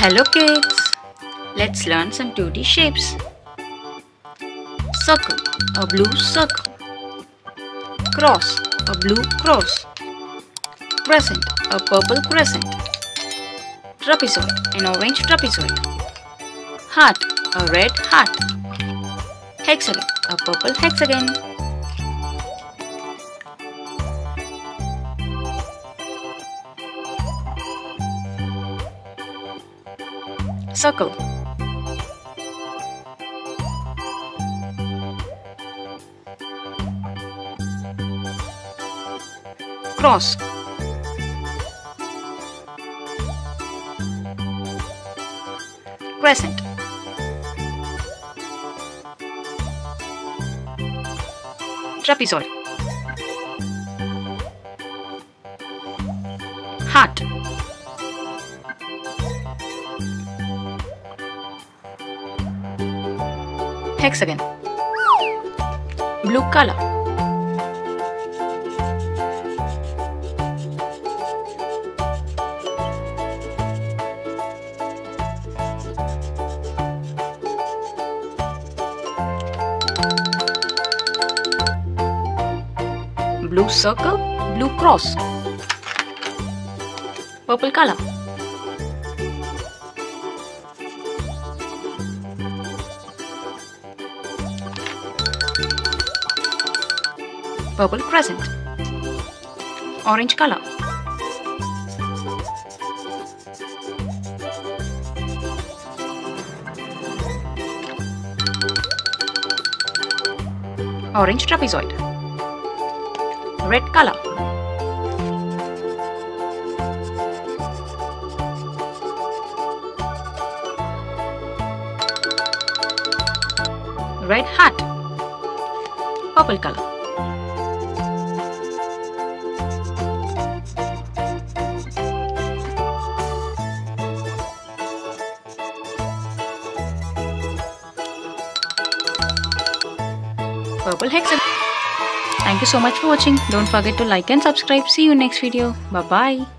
Hello kids, let's learn some 2D shapes. Circle, a blue circle. Cross, a blue cross. Crescent, a purple crescent. Trapezoid, an orange trapezoid. Heart, a red heart. Hexagon, a purple hexagon. Circle, cross, crescent, trapezoid, heart, hexagon, blue color, blue circle, blue cross, purple color, purple crescent, orange color, orange trapezoid, red color, red heart, purple color, purple hexagon. Thank you so much for watching. Don't forget to like and subscribe. See you next video. Bye bye.